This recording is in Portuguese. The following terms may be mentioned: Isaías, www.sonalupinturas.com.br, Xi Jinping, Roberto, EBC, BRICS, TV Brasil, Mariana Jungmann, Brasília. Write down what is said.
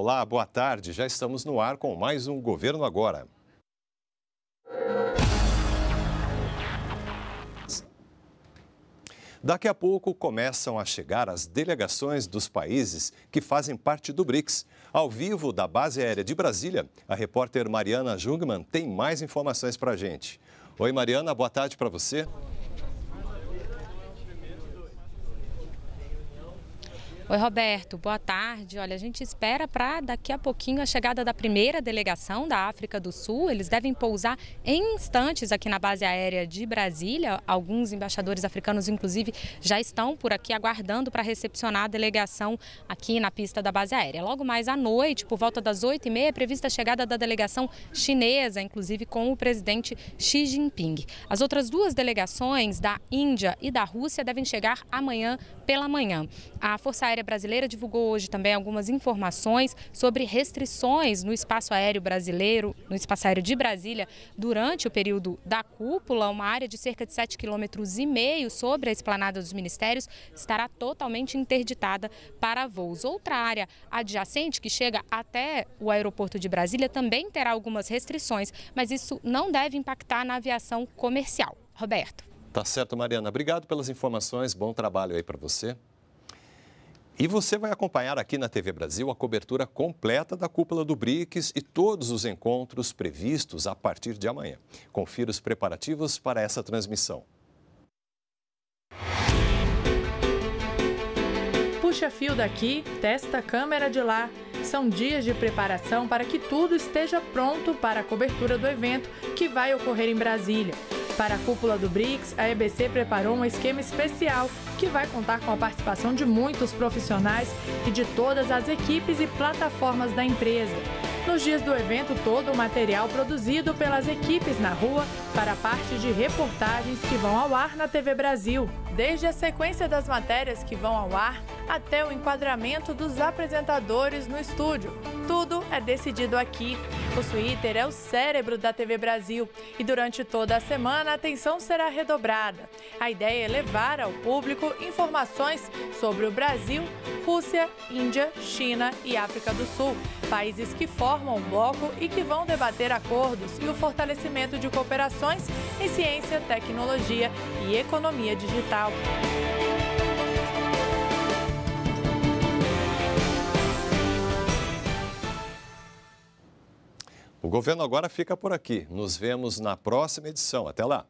Olá, boa tarde. Já estamos no ar com mais um Governo Agora. Daqui a pouco começam a chegar as delegações dos países que fazem parte do BRICS. Ao vivo da base aérea de Brasília, a repórter Mariana Jungmann tem mais informações para a gente. Oi, Mariana, boa tarde para você. Oi, Roberto, boa tarde. Olha, a gente espera para daqui a pouquinho a chegada da primeira delegação da África do Sul. Eles devem pousar em instantes aqui na base aérea de Brasília. Alguns embaixadores africanos, inclusive, já estão por aqui aguardando para recepcionar a delegação aqui na pista da base aérea. Logo mais à noite, por volta das 8h30, é prevista a chegada da delegação chinesa, inclusive com o presidente Xi Jinping. As outras duas delegações, da Índia e da Rússia, devem chegar amanhã pela manhã. A Força Aérea Brasileira divulgou hoje também algumas informações sobre restrições no espaço aéreo brasileiro, no espaço aéreo de Brasília, durante o período da cúpula. Uma área de cerca de 7,5 km sobre a esplanada dos ministérios estará totalmente interditada para voos. Outra área adjacente, que chega até o aeroporto de Brasília, também terá algumas restrições, mas isso não deve impactar na aviação comercial. Roberto. Tá certo, Mariana. Obrigado pelas informações. Bom trabalho aí para você. E você vai acompanhar aqui na TV Brasil a cobertura completa da cúpula do BRICS e todos os encontros previstos a partir de amanhã. Confira os preparativos para essa transmissão. Puxa fio daqui, testa a câmera de lá. São dias de preparação para que tudo esteja pronto para a cobertura do evento que vai ocorrer em Brasília. Para a cúpula do BRICS, a EBC preparou um esquema especial que vai contar com a participação de muitos profissionais e de todas as equipes e plataformas da empresa. Nos dias do evento, todo o material produzido pelas equipes na rua para a parte de reportagens que vão ao ar na TV Brasil. Desde a sequência das matérias que vão ao ar até o enquadramento dos apresentadores no estúdio. Tudo é decidido aqui. O Twitter é o cérebro da TV Brasil e durante toda a semana a atenção será redobrada. A ideia é levar ao público informações sobre o Brasil, Rússia, Índia, China e África do Sul, países que formam um bloco e que vão debater acordos e o fortalecimento de cooperações em ciência, tecnologia e economia digital. O Governo Agora fica por aqui. Nos vemos na próxima edição. Até lá!